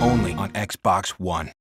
Only on Xbox One.